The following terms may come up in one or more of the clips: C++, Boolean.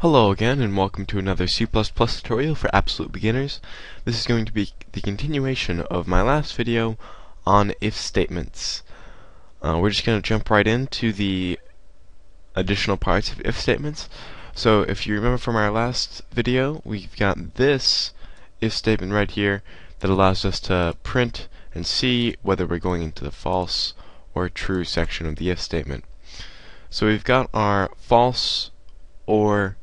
Hello again and welcome to another C++ tutorial for absolute beginners. This is going to be the continuation of my last video on if statements. We're just going to jump right into the additional parts of if statements. So if you remember from our last video, we've got this if statement right here that allows us to print and see whether we're going into the false or true section of the if statement. So we've got our false or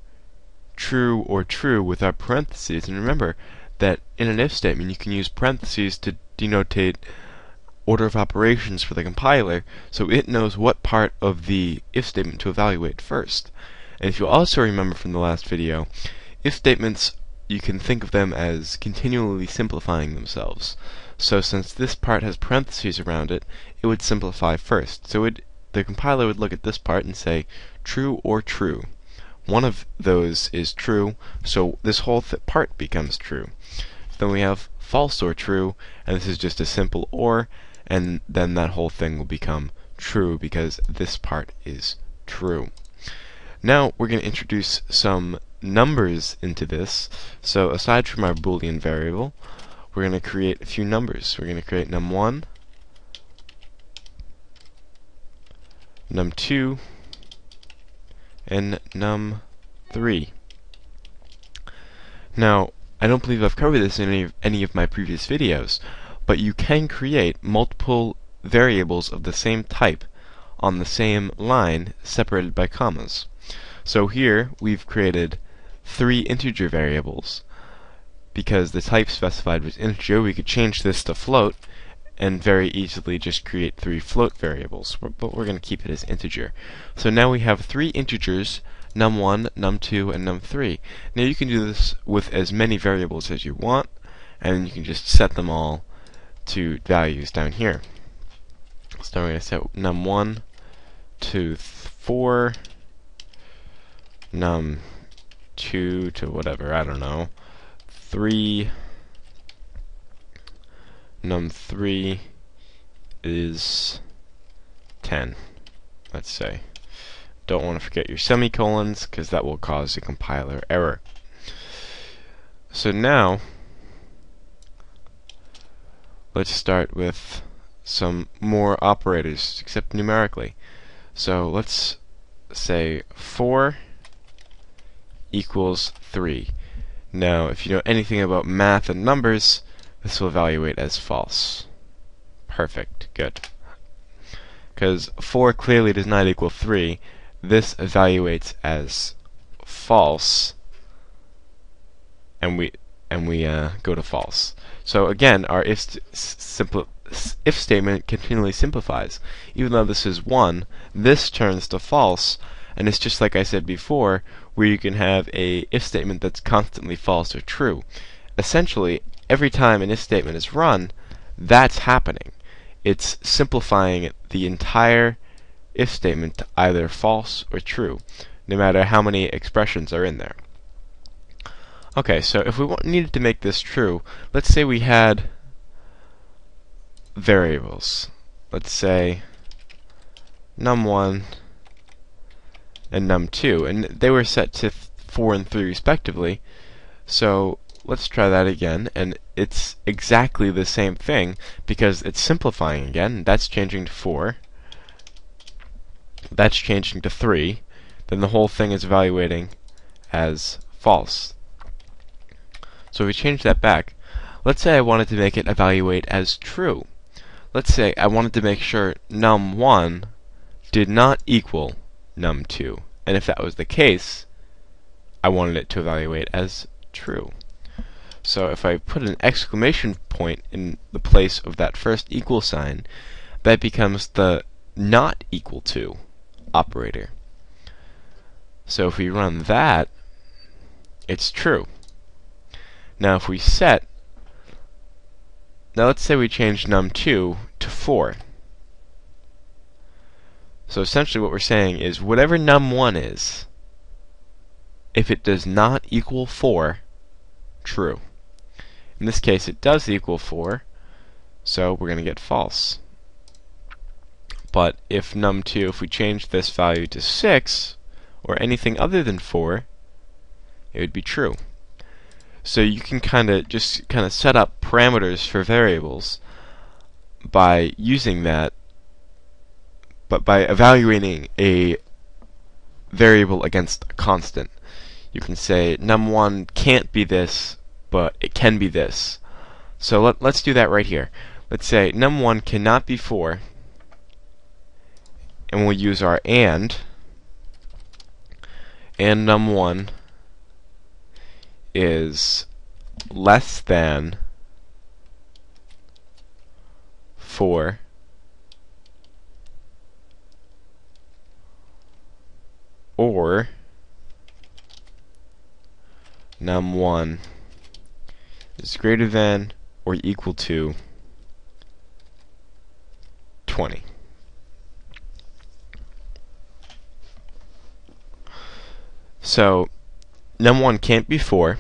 true or true with our parentheses, and remember that in an if statement you can use parentheses to denotate order of operations for the compiler, so it knows what part of the if statement to evaluate first. And if you also remember from the last video, if statements, you can think of them as continually simplifying themselves. So since this part has parentheses around it, it would simplify first. So the compiler would look at this part and say true or true. One of those is true, so this whole part becomes true. Then we have false or true, and this is just a simple or, and then that whole thing will become true because this part is true. Now we're going to introduce some numbers into this. So aside from our Boolean variable, we're going to create a few numbers. We're going to create num1, num2, and num3. Now, I don't believe I've covered this in any of my previous videos, but you can create multiple variables of the same type on the same line separated by commas. So here we've created three integer variables. Because the type specified was integer, we could change this to float and very easily just create three float variables, but we're going to keep it as integer. So now we have three integers, num1, num2, and num3. Now you can do this with as many variables as you want, and you can just set them all to values down here. So we're going to set num1 to 4, num2 to whatever, I don't know, 3, num3 is 10, let's say. Don't want to forget your semicolons because that will cause a compiler error. So now let's start with some more operators, except numerically. So let's say 4 equals 3. Now if you know anything about math and numbers, this will evaluate as false. Perfect, good. Because 4 clearly does not equal 3, this evaluates as false, and we go to false. So again, our if statement continually simplifies. Even though this is 1, this turns to false, and it's just like I said before, where you can have a if statement that's constantly false or true. Essentially, every time an if statement is run, that's happening. It's simplifying the entire if statement to either false or true, no matter how many expressions are in there. Okay, so if we needed to make this true, let's say we had variables. Let's say num1 and num2, and they were set to 4 and 3 respectively. So let's try that again, and it's exactly the same thing because it's simplifying again. That's changing to 4, that's changing to 3, then the whole thing is evaluating as false. So if we change that back, let's say I wanted to make it evaluate as true. Let's say I wanted to make sure num1 did not equal num2, and if that was the case, I wanted it to evaluate as true. So if I put an exclamation point in the place of that first equal sign, that becomes the not equal to operator. So if we run that, it's true. Now if we set, now let's say we change num2 to 4. So essentially what we're saying is whatever num1 is, if it does not equal 4, true. In this case, it does equal 4, so we're going to get false. But if num2, if we change this value to 6, or anything other than 4, it would be true. So you can just set up parameters for variables by using that, but by evaluating a variable against a constant. You can say num1 can't be this, but it can be this. So let's do that right here. Let's say num1 cannot be 4, and we'll use our and num1 is less than 4 or num1 is greater than or equal to 20. So num1 can't be 4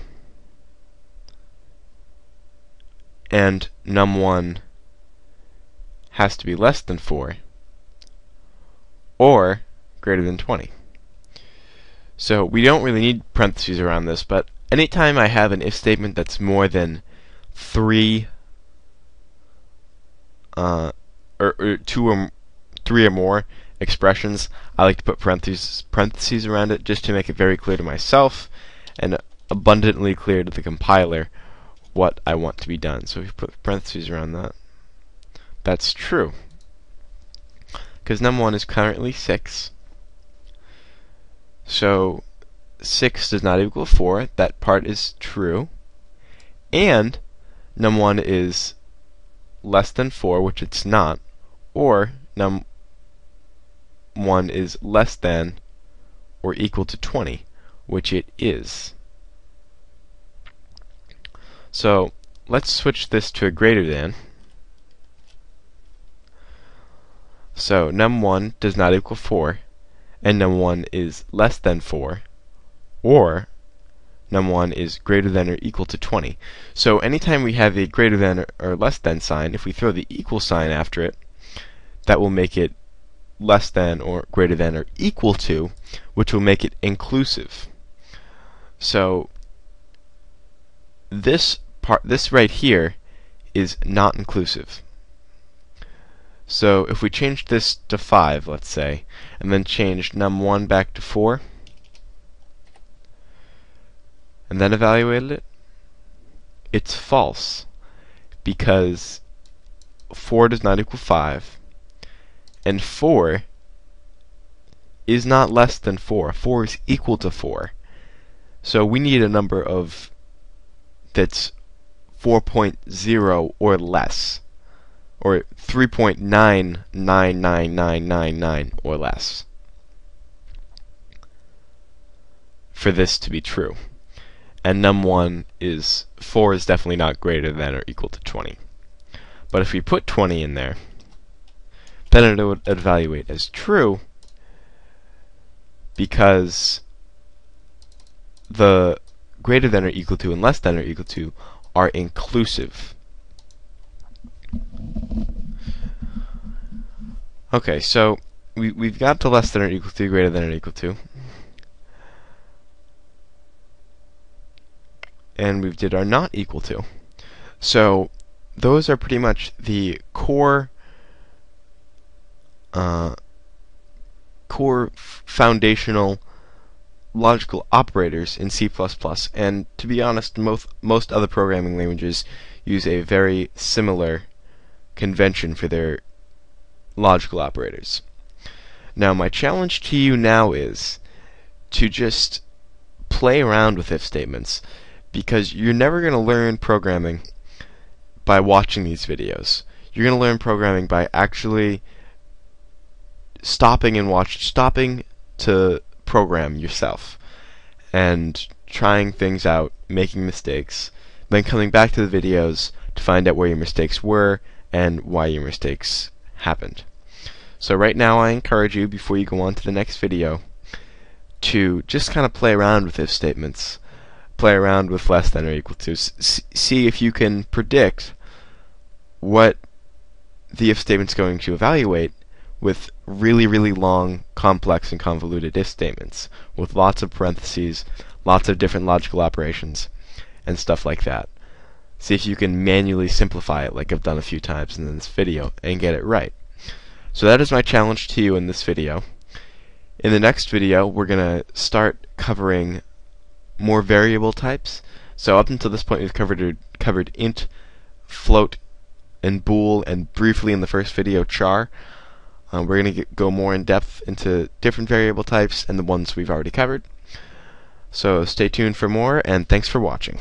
and num1 has to be less than 4 or greater than 20. So we don't really need parentheses around this, but anytime I have an if statement that's more than 3 or 2 or 3 or more expressions, I like to put parentheses around it just to make it very clear to myself and abundantly clear to the compiler what I want to be done. So if you put parentheses around that, that's true, because num1 is currently 6, so 6 does not equal 4, that part is true, and num1 is less than 4, which it's not, or num1 is less than or equal to 20, which it is. So let's switch this to a greater than. So num1 does not equal 4, and num1 is less than 4, or num1 is greater than or equal to 20. So anytime we have a greater than or less than sign, if we throw the equal sign after it, that will make it less than or greater than or equal to, which will make it inclusive. So this right here is not inclusive. So if we change this to 5, let's say, and then change num1 back to 4, and then evaluated it, it's false, because 4 does not equal 5, and 4 is not less than 4. 4 is equal to 4. So we need a number that's 4.0 or less, or 3.9999999 or less, for this to be true. And num1 is 4 is definitely not greater than or equal to 20. But if we put 20 in there, then it would evaluate as true, because the greater than or equal to and less than or equal to are inclusive. Okay, so we've got the less than or equal to, greater than or equal to, and we did our not equal to. So those are pretty much the core foundational logical operators in C++, and to be honest, most other programming languages use a very similar convention for their logical operators. Now my challenge to you now is to just play around with if statements, because you're never going to learn programming by watching these videos. You're going to learn programming by actually stopping to program yourself and trying things out, making mistakes, then coming back to the videos to find out where your mistakes were and why your mistakes happened. So right now I encourage you, before you go on to the next video, to just kind of play around with if statements, play around with less than or equal to, see if you can predict what the if statement's going to evaluate with really, really long, complex, and convoluted if statements, with lots of parentheses, lots of different logical operations and stuff like that. See if you can manually simplify it like I've done a few times in this video and get it right. So that is my challenge to you in this video. In the next video we're going to start covering more variable types. So up until this point we've covered int, float, and bool, and briefly in the first video char. We're going to go more in depth into different variable types and the ones we've already covered. So stay tuned for more, and thanks for watching.